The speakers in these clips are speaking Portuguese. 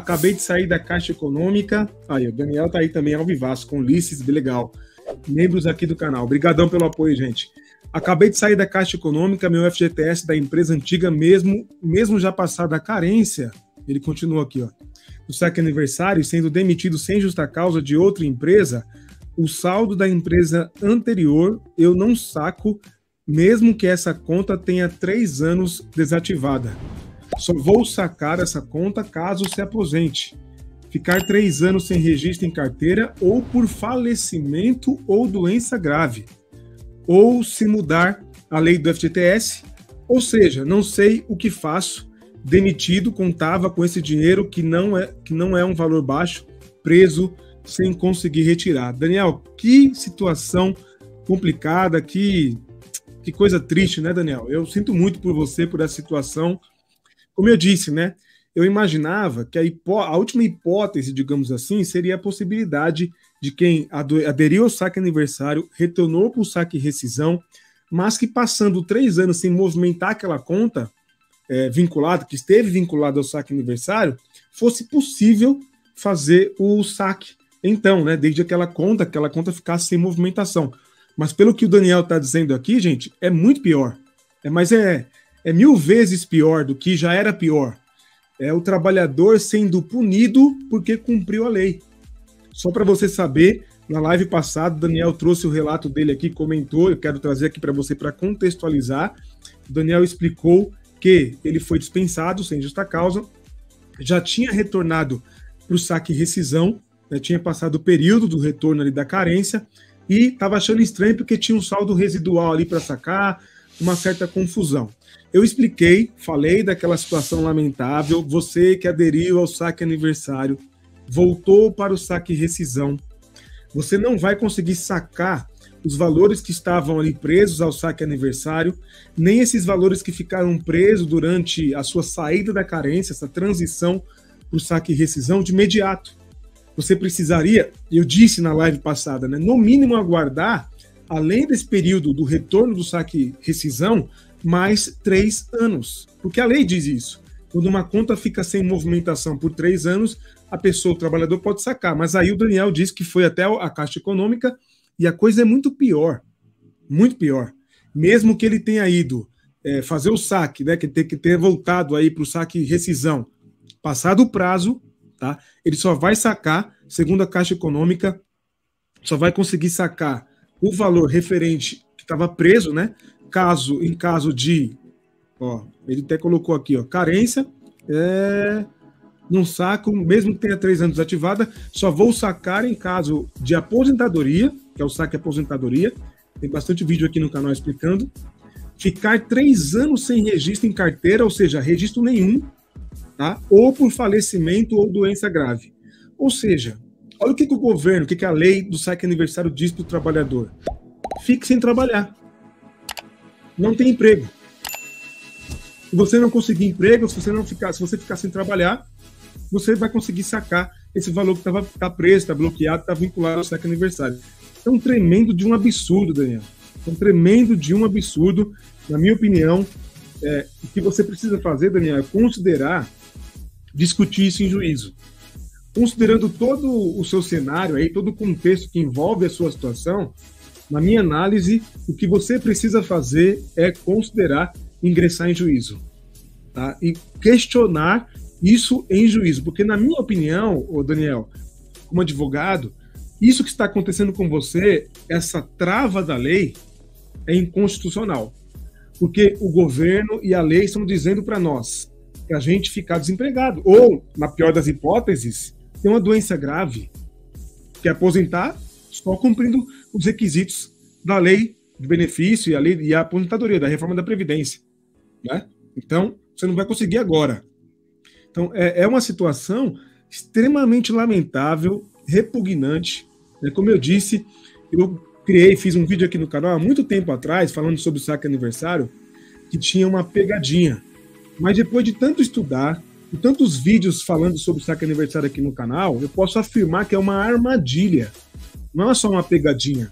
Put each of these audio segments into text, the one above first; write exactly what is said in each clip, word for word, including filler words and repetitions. Acabei de sair da Caixa Econômica. Aí, o Daniel tá aí também, ao vivaço, com Ulisses, bem legal. Membros aqui do canal. Obrigadão pelo apoio, gente. Acabei de sair da Caixa Econômica, meu F G T S da empresa antiga, mesmo, mesmo já passada a carência, ele continua aqui, ó. No saque-aniversário, sendo demitido sem justa causa de outra empresa, o saldo da empresa anterior eu não saco, mesmo que essa conta tenha três anos desativada. Só vou sacar essa conta caso se aposente. Ficar três anos sem registro em carteira ou por falecimento ou doença grave. Ou se mudar a lei do F G T S, ou seja, não sei o que faço, demitido, contava com esse dinheiro que não é, que não é um valor baixo, preso, sem conseguir retirar. Daniel, que situação complicada, que, que coisa triste, né, Daniel? Eu sinto muito por você, por essa situação. Como eu disse, né, eu imaginava que a, hipó a última hipótese, digamos assim, seria a possibilidade de quem aderiu ao saque-aniversário, retornou para o saque-rescisão, mas que passando três anos sem movimentar aquela conta é, vinculada, que esteve vinculada ao saque-aniversário, fosse possível fazer o saque. Então, né, desde aquela conta, aquela conta ficasse sem movimentação. Mas pelo que o Daniel está dizendo aqui, gente, é muito pior. É, mas é, é mil vezes pior do que já era pior. É o trabalhador sendo punido porque cumpriu a lei. Só para você saber, na live passada, o Daniel trouxe o relato dele aqui, comentou, eu quero trazer aqui para você para contextualizar. O Daniel explicou que ele foi dispensado sem justa causa, já tinha retornado para o saque-rescisão, né, tinha passado o período do retorno ali da carência e estava achando estranho porque tinha um saldo residual ali para sacar, uma certa confusão. Eu expliquei, falei daquela situação lamentável, você que aderiu ao saque-aniversário, voltou para o saque-rescisão, você não vai conseguir sacar os valores que estavam ali presos ao saque-aniversário, nem esses valores que ficaram presos durante a sua saída da carência, essa transição para o saque-rescisão de imediato. Você precisaria, eu disse na live passada, né, no mínimo aguardar, além desse período do retorno do saque-rescisão, mais três anos, porque a lei diz isso. Quando uma conta fica sem movimentação por três anos, a pessoa, o trabalhador, pode sacar. Mas aí o Daniel disse que foi até a Caixa Econômica e a coisa é muito pior, muito pior. Mesmo que ele tenha ido é, fazer o saque, né, que tem que ter voltado aí para o saque-rescisão, passado o prazo, tá? Ele só vai sacar, segundo a Caixa Econômica, só vai conseguir sacar o valor referente que estava preso, né? Caso, em caso de... Ó, ele até colocou aqui, ó, carência, é, não saco, mesmo que tenha três anos desativada, só vou sacar em caso de aposentadoria, que é o saque aposentadoria, tem bastante vídeo aqui no canal explicando, ficar três anos sem registro em carteira, ou seja, registro nenhum, tá? Ou por falecimento ou doença grave. Ou seja, olha o que, que o governo, o que, que a lei do saque-aniversário diz para o trabalhador. Fique sem trabalhar. Não tem emprego. Se você não conseguir emprego, se você, não ficar, se você ficar sem trabalhar, você vai conseguir sacar esse valor que estava tá preso, está bloqueado, está vinculado ao saque-aniversário. É um tremendo de um absurdo, Daniel. É um tremendo de um absurdo. Na minha opinião, é, o que você precisa fazer, Daniel, é considerar, discutir isso em juízo. Considerando todo o seu cenário, aí, todo o contexto que envolve a sua situação, na minha análise, o que você precisa fazer é considerar ingressar em juízo, tá? E questionar isso em juízo, porque na minha opinião, ô Daniel, como advogado, isso que está acontecendo com você, essa trava da lei, é inconstitucional, porque o governo e a lei estão dizendo para nós que a gente ficar desempregado, ou, na pior das hipóteses, ter uma doença grave, que é aposentar só cumprindo os requisitos da lei de benefício e a, lei, e a aposentadoria, da reforma da Previdência, né? Então, você não vai conseguir agora. Então, é, é uma situação extremamente lamentável, repugnante, né? Como eu disse, eu criei, fiz um vídeo aqui no canal há muito tempo atrás, falando sobre o saque-aniversário, que tinha uma pegadinha. Mas depois de tanto estudar, de tantos vídeos falando sobre o saque-aniversário aqui no canal, eu posso afirmar que é uma armadilha. Não é só uma pegadinha.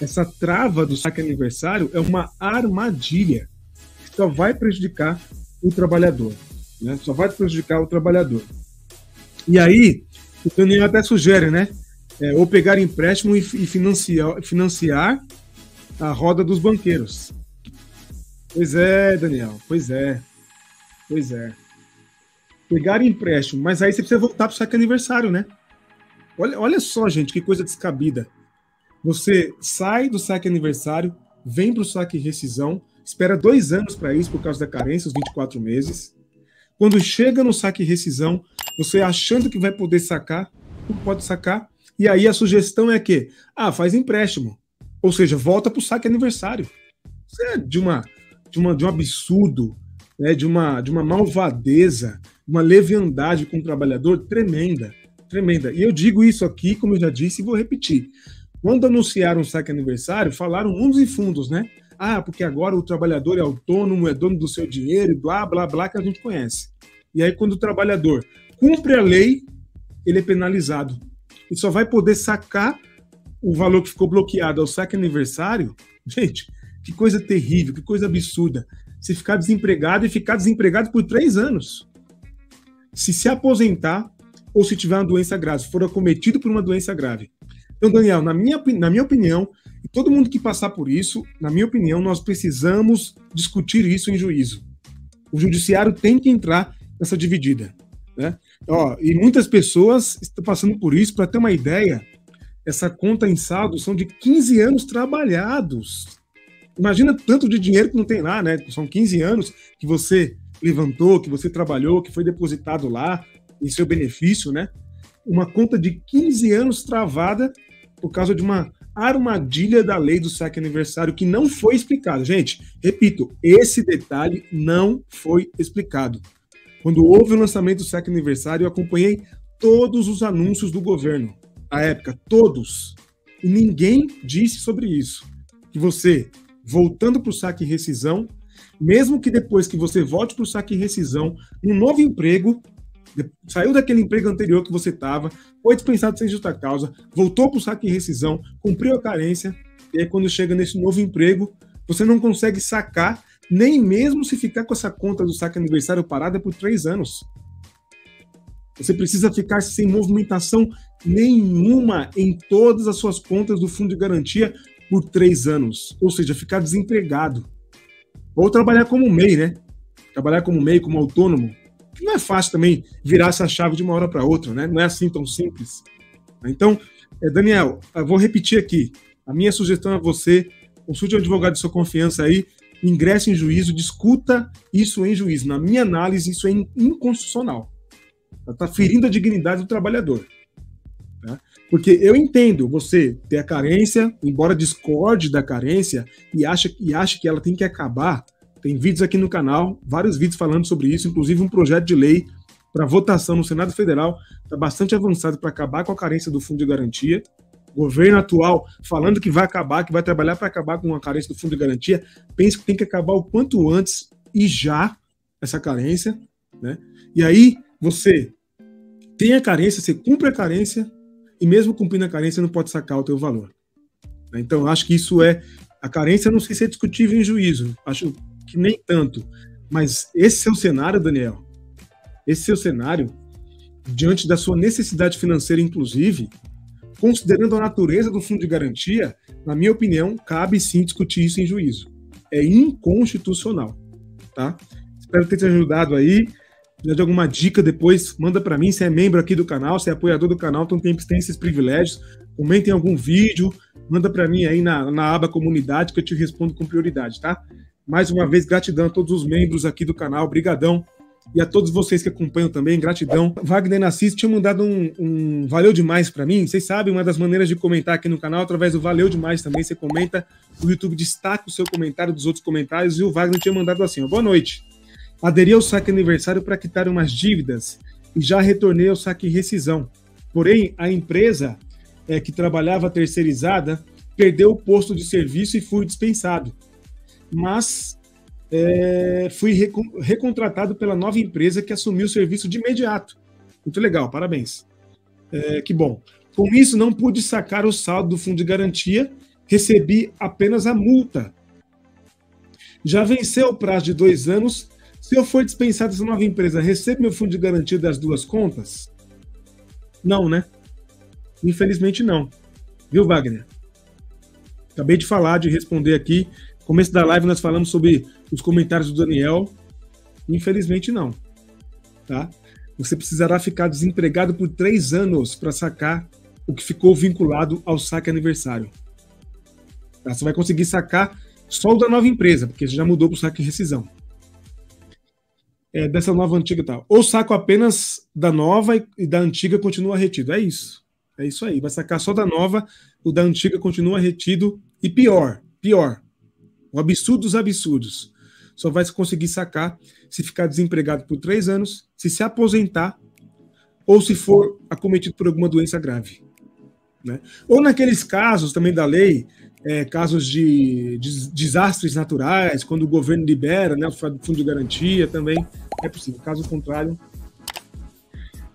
Essa trava do saque-aniversário é uma armadilha que só vai prejudicar o trabalhador, né? Só vai prejudicar o trabalhador. E aí, o Daniel até sugere, né? É, ou pegar empréstimo e, e financiar, financiar a roda dos banqueiros. Pois é, Daniel. Pois é. Pois é. Pegar empréstimo, mas aí você precisa voltar para o saque-aniversário, né? Olha, olha só, gente, que coisa descabida. Você sai do saque-aniversário, vem para o saque-rescisão, espera dois anos para isso, por causa da carência, os vinte e quatro meses. Quando chega no saque-rescisão, você achando que vai poder sacar, não pode sacar. E aí a sugestão é que, ah, faz empréstimo. Ou seja, volta para o saque-aniversário. Isso é de, uma, de, uma, de um absurdo, né? de, uma, de uma malvadeza, uma leviandade com o trabalhador tremenda, tremenda. E eu digo isso aqui, como eu já disse, e vou repetir. Quando anunciaram o saque-aniversário, falaram uns e fundos, né? Ah, porque agora o trabalhador é autônomo, é dono do seu dinheiro, blá, blá, blá, que a gente conhece. E aí, quando o trabalhador cumpre a lei, ele é penalizado. E só vai poder sacar o valor que ficou bloqueado ao saque-aniversário. Gente, que coisa terrível, que coisa absurda. Se ficar desempregado e ficar desempregado por três anos. Se se aposentar ou se tiver uma doença grave, se for acometido por uma doença grave. Então, Daniel, na minha, na minha opinião, e todo mundo que passar por isso, na minha opinião, nós precisamos discutir isso em juízo. O judiciário tem que entrar nessa dividida, né? Ó, e muitas pessoas estão passando por isso. Para ter uma ideia, essa conta em saldo são de quinze anos trabalhados. Imagina tanto de dinheiro que não tem lá, né? São quinze anos que você levantou, que você trabalhou, que foi depositado lá em seu benefício, né? Uma conta de quinze anos travada por causa de uma armadilha da lei do saque-aniversário que não foi explicado. Gente, repito, esse detalhe não foi explicado. Quando houve o lançamento do saque-aniversário, eu acompanhei todos os anúncios do governo, à época, todos. E ninguém disse sobre isso. Que você, voltando para o saque-rescisão, mesmo que depois que você volte para o saque-rescisão, um novo emprego, saiu daquele emprego anterior que você estava, foi dispensado sem justa causa, voltou para o saque-rescisão, cumpriu a carência, e aí quando chega nesse novo emprego, você não consegue sacar, nem mesmo se ficar com essa conta do saque-aniversário parada por três anos. Você precisa ficar sem movimentação nenhuma em todas as suas contas do Fundo de Garantia por três anos. Ou seja, ficar desempregado. Ou trabalhar como M E I, né? Trabalhar como M E I, como autônomo. Não é fácil também virar essa chave de uma hora para outra, né? Não é assim tão simples. Então, Daniel, eu vou repetir aqui. A minha sugestão a você, consulte um advogado de sua confiança aí, ingresse em juízo, discuta isso em juízo. Na minha análise, isso é inconstitucional. Está ferindo a dignidade do trabalhador. Tá? Porque eu entendo você ter a carência, embora discorde da carência, e acha, e acha que ela tem que acabar. Tem vídeos aqui no canal, vários vídeos falando sobre isso, inclusive um projeto de lei para votação no Senado Federal, está bastante avançado para acabar com a carência do Fundo de Garantia. O governo atual falando que vai acabar, que vai trabalhar para acabar com a carência do Fundo de Garantia, pensa que tem que acabar o quanto antes e já essa carência, né? E aí você tem a carência, você cumpre a carência e mesmo cumprindo a carência não pode sacar o teu valor. Então eu acho que isso é... A carência não sei se é discutível em juízo, acho... que nem tanto, mas esse seu cenário, Daniel, esse seu cenário, diante da sua necessidade financeira, inclusive, considerando a natureza do fundo de garantia, na minha opinião, cabe sim discutir isso em juízo. É inconstitucional, tá? Espero ter te ajudado aí. Se tiver alguma dica depois, manda para mim. Você é membro aqui do canal, você é apoiador do canal, então tem, tem esses privilégios. Comenta em algum vídeo, manda para mim aí na, na aba comunidade que eu te respondo com prioridade, tá? Mais uma vez, gratidão a todos os membros aqui do canal, brigadão. E a todos vocês que acompanham também, gratidão. Wagner Assis tinha mandado um, um valeu demais para mim. Vocês sabem, uma das maneiras de comentar aqui no canal, através do valeu demais também, você comenta, o YouTube destaca o seu comentário dos outros comentários, e o Wagner tinha mandado assim, ó, boa noite. Aderi ao saque-aniversário para quitar umas dívidas e já retornei ao saque-rescisão. Porém, a empresa é, que trabalhava terceirizada perdeu o posto de serviço e fui dispensado. Mas é, fui recontratado pela nova empresa que assumiu o serviço de imediato. Muito legal, parabéns. É, que bom. Com isso, não pude sacar o saldo do fundo de garantia, recebi apenas a multa. Já venceu o prazo de dois anos. Se eu for dispensado dessa nova empresa, recebo meu fundo de garantia das duas contas? Não, né? Infelizmente não. Viu, Wagner? Acabei de falar, de responder aqui. No começo da live nós falamos sobre os comentários do Daniel. Infelizmente não. Tá? Você precisará ficar desempregado por três anos para sacar o que ficou vinculado ao saque-aniversário. Tá? Você vai conseguir sacar só o da nova empresa, porque já mudou para o saque-rescisão. É, dessa nova, antiga e tal. Ou saco apenas da nova e, e da antiga continua retido. É isso. É isso aí. Vai sacar só da nova, o da antiga continua retido. E pior, pior. O absurdo dos absurdos. Só vai conseguir sacar se ficar desempregado por três anos, se se aposentar ou se for acometido por alguma doença grave. Né? Ou naqueles casos também da lei, é, casos de, de desastres naturais, quando o governo libera, né, o fundo de garantia também, é possível. Caso contrário,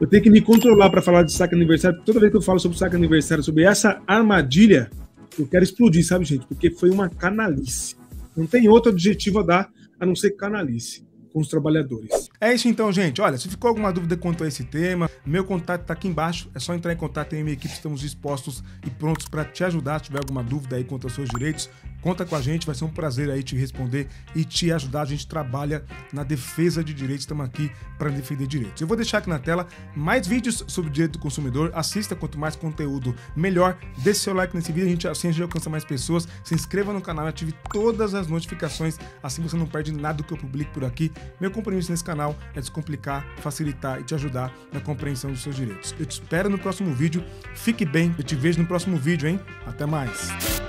eu tenho que me controlar para falar de saque-aniversário. Toda vez que eu falo sobre saque-aniversário, sobre essa armadilha, eu quero explodir, sabe, gente? Porque foi uma canalice. Não tem outro adjetivo a dar a não ser canalice com os trabalhadores. É isso então, gente. Olha, se ficou alguma dúvida quanto a esse tema, meu contato está aqui embaixo. É só entrar em contato, eu e minha equipe estamos dispostos e prontos para te ajudar. Se tiver alguma dúvida aí quanto aos seus direitos, conta com a gente. Vai ser um prazer aí te responder e te ajudar. A gente trabalha na defesa de direitos. Estamos aqui para defender direitos. Eu vou deixar aqui na tela mais vídeos sobre o direito do consumidor. Assista, quanto mais conteúdo, melhor. Deixe seu like nesse vídeo, a gente, assim a gente alcança mais pessoas. Se inscreva no canal e ative todas as notificações. Assim você não perde nada do que eu publico por aqui. Meu compromisso nesse canal é descomplicar, facilitar e te ajudar na compreensão dos seus direitos. Eu te espero no próximo vídeo. Fique bem. Eu te vejo no próximo vídeo, hein? Até mais.